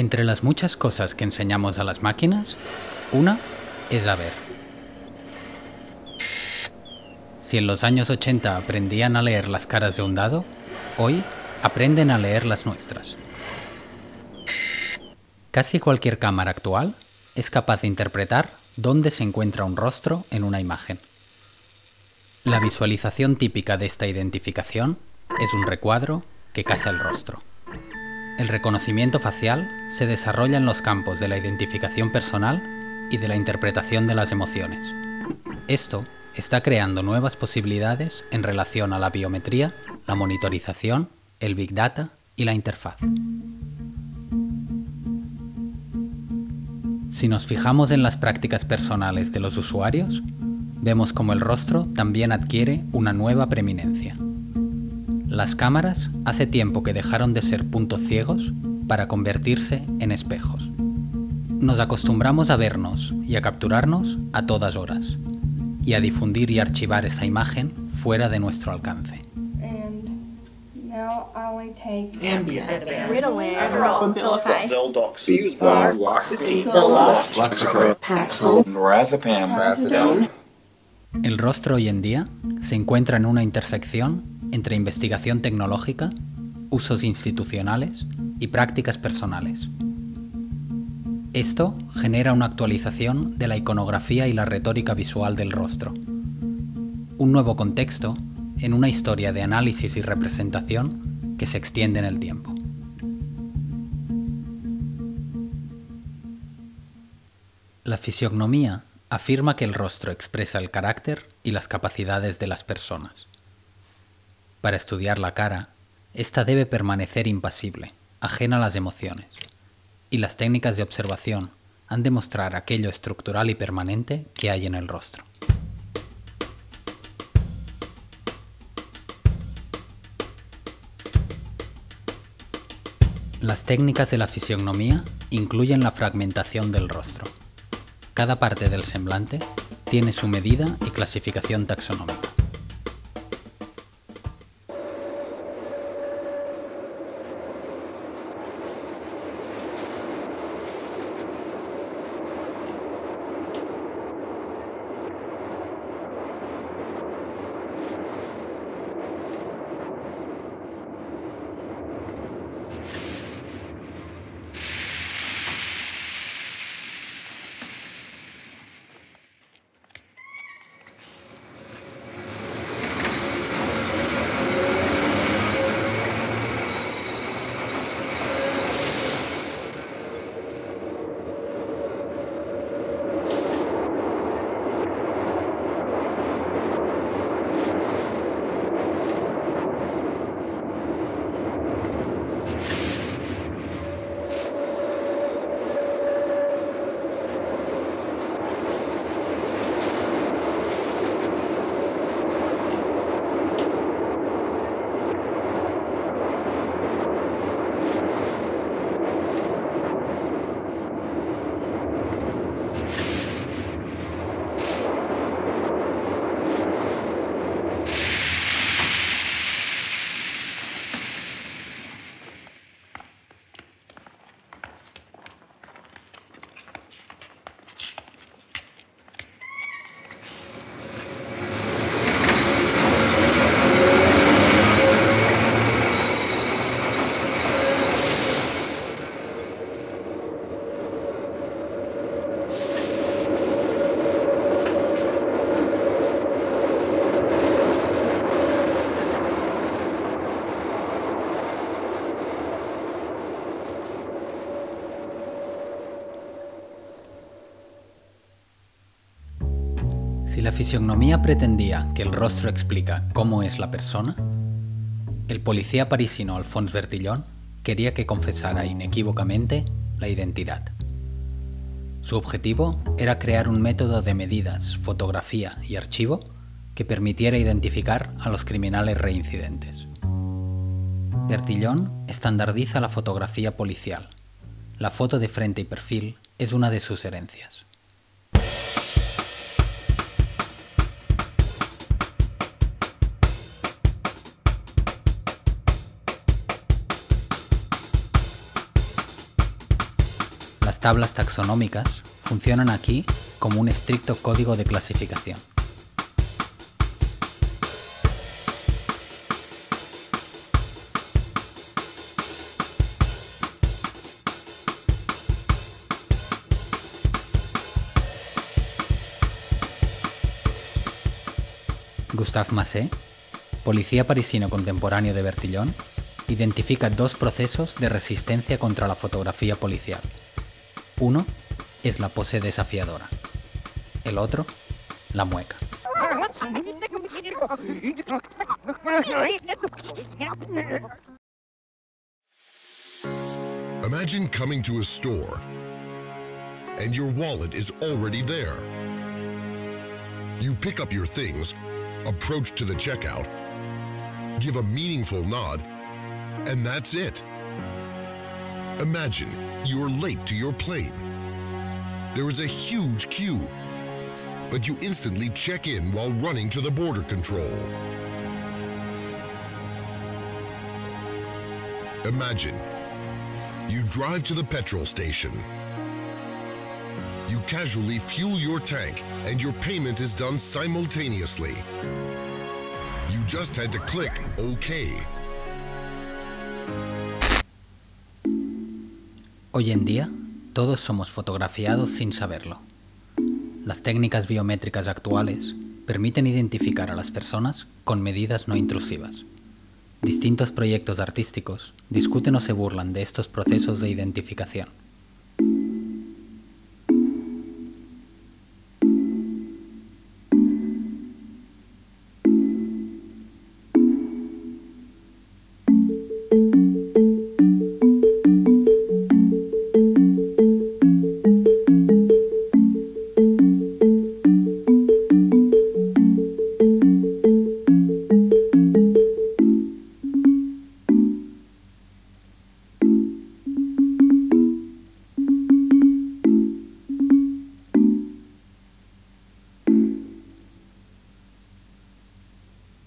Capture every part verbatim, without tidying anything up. Entre las muchas cosas que enseñamos a las máquinas, una es a ver. Si en los años ochenta aprendían a leer las caras de un dado, hoy aprenden a leer las nuestras. Casi cualquier cámara actual es capaz de interpretar dónde se encuentra un rostro en una imagen. La visualización típica de esta identificación es un recuadro que caza el rostro. El reconocimiento facial se desarrolla en los campos de la identificación personal y de la interpretación de las emociones. Esto está creando nuevas posibilidades en relación a la biometría, la monitorización, el Big Data y la interfaz. Si nos fijamos en las prácticas personales de los usuarios, vemos como el rostro también adquiere una nueva preeminencia. Las cámaras hace tiempo que dejaron de ser puntos ciegos para convertirse en espejos. Nos acostumbramos a vernos y a capturarnos a todas horas, y a difundir y archivar esa imagen fuera de nuestro alcance. El rostro hoy en día se encuentra en una intersección entre investigación tecnológica, usos institucionales y prácticas personales. Esto genera una actualización de la iconografía y la retórica visual del rostro. Un nuevo contexto en una historia de análisis y representación que se extiende en el tiempo. La fisiognomía afirma que el rostro expresa el carácter y las capacidades de las personas. Para estudiar la cara, esta debe permanecer impasible, ajena a las emociones, y las técnicas de observación han de mostrar aquello estructural y permanente que hay en el rostro. Las técnicas de la fisiognomía incluyen la fragmentación del rostro. Cada parte del semblante tiene su medida y clasificación taxonómica. Si la fisiognomía pretendía que el rostro explica cómo es la persona, el policía parisino Alphonse Bertillon quería que confesara inequívocamente la identidad. Su objetivo era crear un método de medidas, fotografía y archivo que permitiera identificar a los criminales reincidentes. Bertillon estandardiza la fotografía policial. La foto de frente y perfil es una de sus herencias. Las tablas taxonómicas funcionan aquí como un estricto código de clasificación. Gustave Massé, policía parisino contemporáneo de Bertillon, identifica dos procesos de resistencia contra la fotografía policial. Uno es la pose desafiadora, el otro, la mueca. Imagine coming to a store and your wallet is already there. You pick up your things, approach to the checkout, give a meaningful nod, and that's it. Imagine you're late to your plane. There is a huge queue, but you instantly check in while running to the border control. Imagine you drive to the petrol station. You casually fuel your tank and your payment is done simultaneously. You just had to click OK. Hoy en día, todos somos fotografiados sin saberlo. Las técnicas biométricas actuales permiten identificar a las personas con medidas no intrusivas. Distintos proyectos artísticos discuten o se burlan de estos procesos de identificación.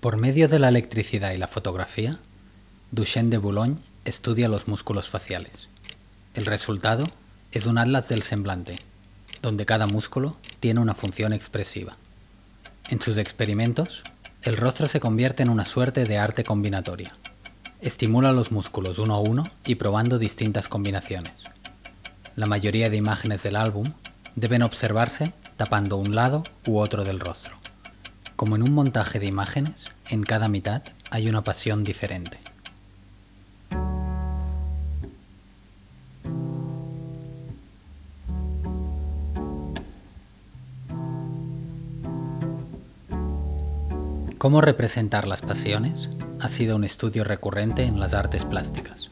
Por medio de la electricidad y la fotografía, Duchenne de Boulogne estudia los músculos faciales. El resultado es un atlas del semblante, donde cada músculo tiene una función expresiva. En sus experimentos, el rostro se convierte en una suerte de arte combinatoria. Estimula los músculos uno a uno y probando distintas combinaciones. La mayoría de imágenes del álbum deben observarse tapando un lado u otro del rostro. Como en un montaje de imágenes, en cada mitad hay una pasión diferente. Cómo representar las pasiones ha sido un estudio recurrente en las artes plásticas.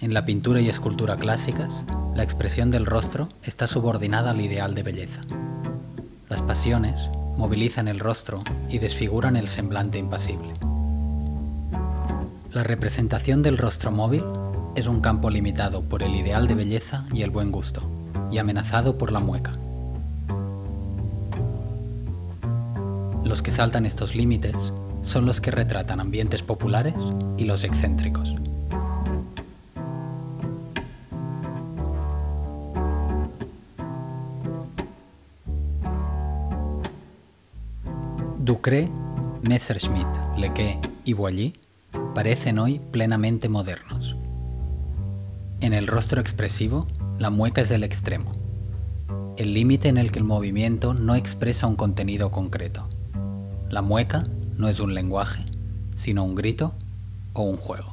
En la pintura y escultura clásicas, la expresión del rostro está subordinada al ideal de belleza. Las pasiones movilizan el rostro y desfiguran el semblante impasible. La representación del rostro móvil es un campo limitado por el ideal de belleza y el buen gusto, y amenazado por la mueca. Los que saltan estos límites son los que retratan ambientes populares y los excéntricos. Sucre, Messerschmitt, Lequet y Boilly parecen hoy plenamente modernos. En el rostro expresivo, la mueca es el extremo, el límite en el que el movimiento no expresa un contenido concreto. La mueca no es un lenguaje, sino un grito o un juego.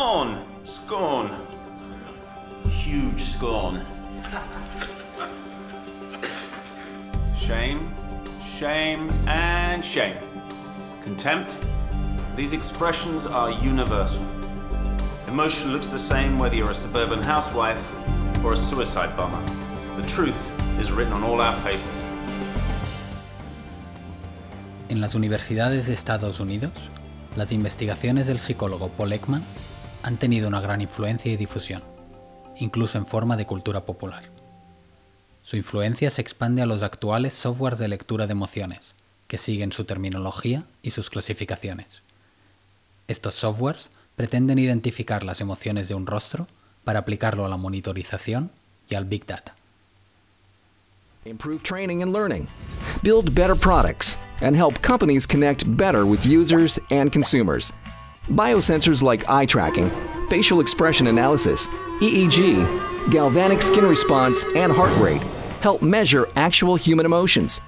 Scorn! Scorn. Huge scorn. Shame, shame, and shame. Contempt. These expressions are universal. Emotion looks the same whether you're a suburban housewife or a suicide bomber. The truth is written on all our faces. En las universidades de Estados Unidos, las investigaciones del psicólogo Paul Ekman han tenido una gran influencia y difusión, incluso en forma de cultura popular. Su influencia se expande a los actuales softwares de lectura de emociones, que siguen su terminología y sus clasificaciones. Estos softwares pretenden identificar las emociones de un rostro para aplicarlo a la monitorización y al Big Data. Improve training and learning, build better products, and help companies connect better with users and consumers. Biosensors like eye tracking, facial expression analysis, E E G, galvanic skin response, and heart rate help measure actual human emotions.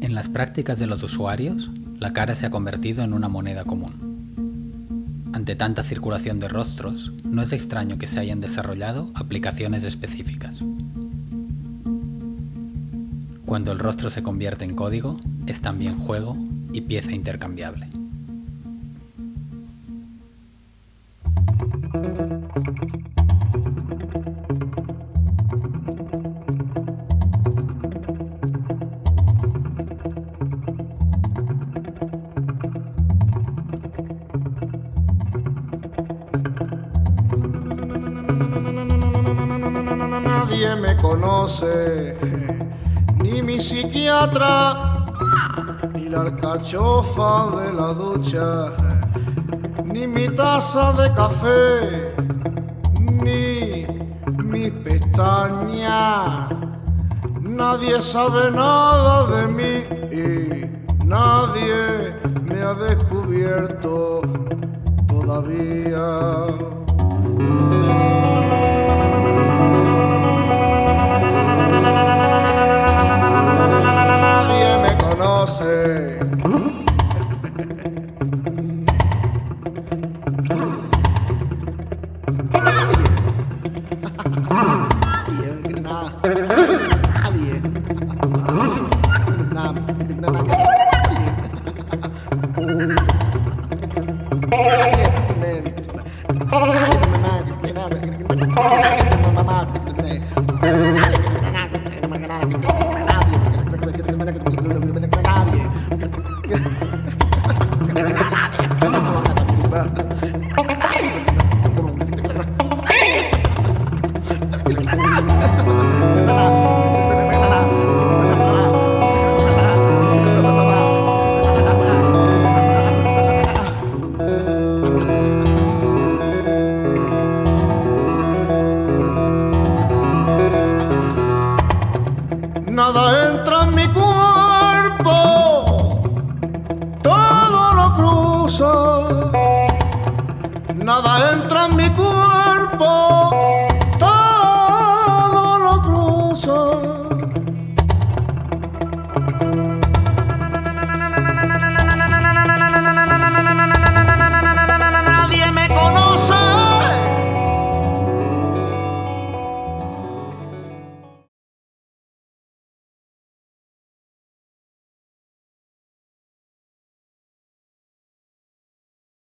En las prácticas de los usuarios, la cara se ha convertido en una moneda común. Ante tanta circulación de rostros, no es extraño que se hayan desarrollado aplicaciones específicas. Cuando el rostro se convierte en código, es también juego y pieza intercambiable. Nadie me conoce, ni mi psiquiatra, ni la alcachofa de la ducha, ni mi taza de café, ni mis pestañas. Nadie sabe nada de mí y nadie me ha descubierto todavía. Nadie me conoce, nadie, nadie, nada entra en mi cuerpo,